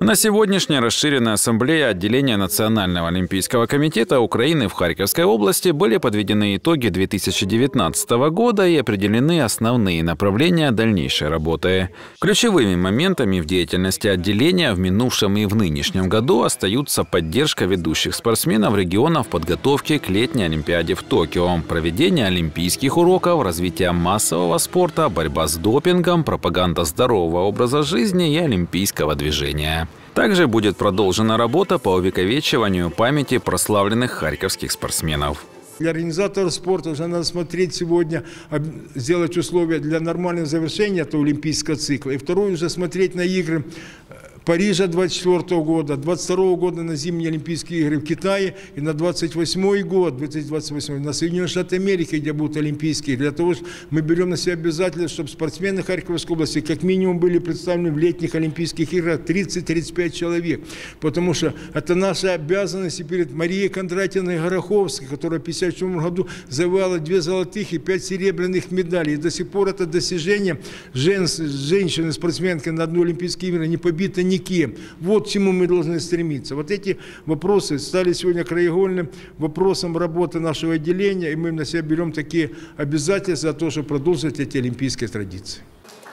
На сегодняшней расширенной ассамблее отделения Национального олимпийского комитета Украины в Харьковской области были подведены итоги 2019 года и определены основные направления дальнейшей работы. Ключевыми моментами в деятельности отделения в минувшем и в нынешнем году остаются поддержка ведущих спортсменов регионов подготовки к летней Олимпиаде в Токио, проведение олимпийских уроков, развитие массового спорта, борьба с допингом, пропаганда здорового образа жизни и олимпийского движения. Также будет продолжена работа по увековечиванию памяти прославленных харьковских спортсменов. Для организаторов спорта уже надо смотреть сегодня, сделать условия для нормального завершения этого олимпийского цикла. И второе, уже смотреть на игры Парижа 24 года, 22 года на зимние Олимпийские игры в Китае и на 28 год, 2028 на Соединенные Штаты Америки, где будут Олимпийские. Для того, что мы берем на себя обязательно, чтобы спортсмены Харьковской области как минимум были представлены в летних Олимпийских играх 30-35 человек. Потому что это наша обязанность и перед Марией Кондратьевной Гороховской, которая в 1957 году завоевала 2 золотых и 5 серебряных медалей. И до сих пор это достижение женщины-спортсменки на одну Олимпийские игры не побита никем. Вот к чему мы должны стремиться. Вот эти вопросы стали сегодня краеугольным вопросом работы нашего отделения, и мы на себя берем такие обязательства за то, чтобы продолжить эти олимпийские традиции.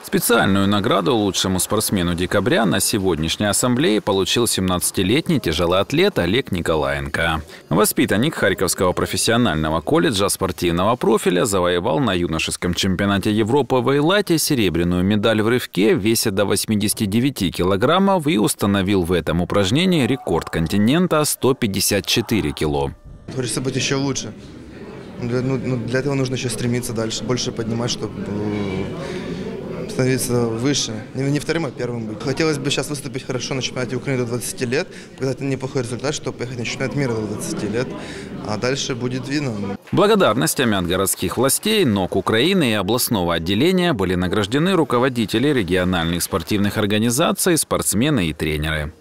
Специальную награду лучшему спортсмену декабря на сегодняшней ассамблее получил 17-летний тяжелый атлет Олег Николаенко. Воспитанник Харьковского профессионального колледжа спортивного профиля завоевал на юношеском чемпионате Европы в Эйлате серебряную медаль в рывке в весе до 89 килограммов и установил в этом упражнении рекорд континента 154 кило. Хочется быть еще лучше. Для этого нужно еще стремиться дальше, больше поднимать, чтобы становиться выше. Не вторым, а первым быть. Хотелось бы сейчас выступить хорошо на чемпионате Украины до 20 лет, показать неплохой результат, чтобы поехать на чемпионат мира до 20 лет, а дальше будет видно. Благодарностями от городских властей, НОК Украины и областного отделения были награждены руководители региональных спортивных организаций, спортсмены и тренеры.